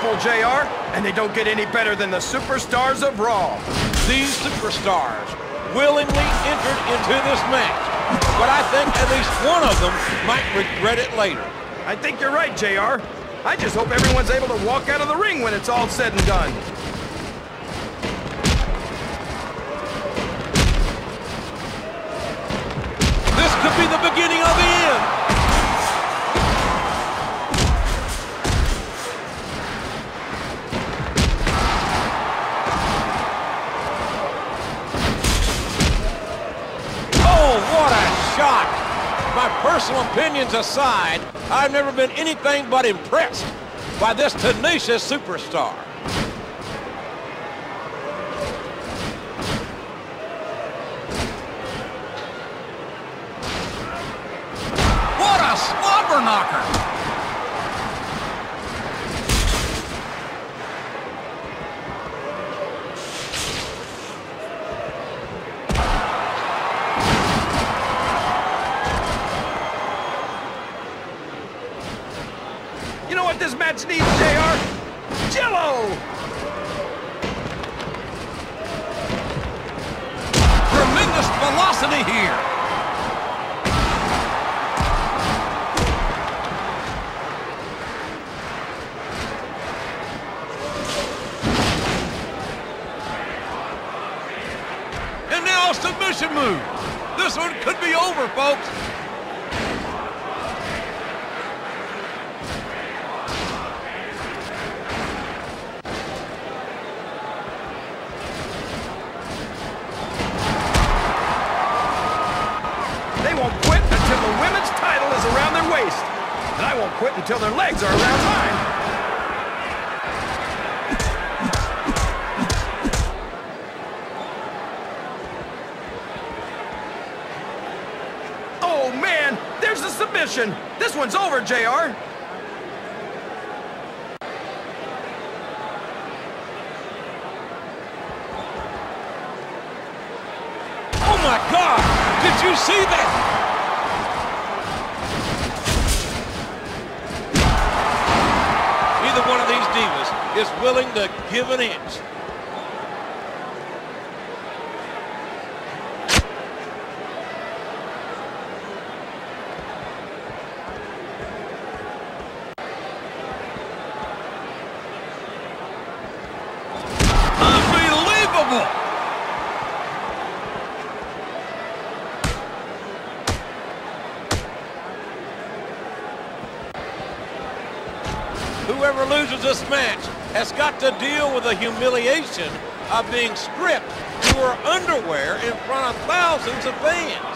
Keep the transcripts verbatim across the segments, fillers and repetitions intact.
Apple, J R, and they don't get any better than the superstars of Raw. These superstars willingly entered into this match, but I think at least one of them might regret it later. I think you're right, J R. I just hope everyone's able to walk out of the ring when it's all said and done. This could be the beginning of the end. Oh, what a shot! My personal opinions aside, I've never been anything but impressed by this tenacious superstar. What a slobber knocker! You know what this match needs, J R? Jell-O! Tremendous velocity here. And now a submission move. This one could be over, folks. Quit until their legs are around mine. Oh, man, there's the submission. This one's over, J R. Oh, my God! Did you see that? One of these divas is willing to give an inch. Unbelievable! Whoever loses this match has got to deal with the humiliation of being stripped to her underwear in front of thousands of fans.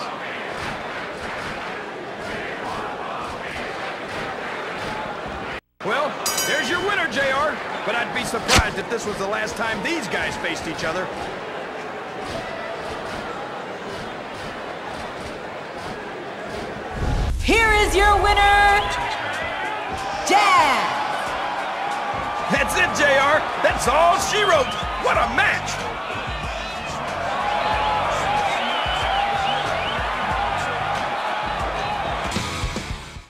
Well, there's your winner, J R. But I'd be surprised if this was the last time these guys faced each other. Here is your winner, Dad. That's it, J R. That's all she wrote. What a match!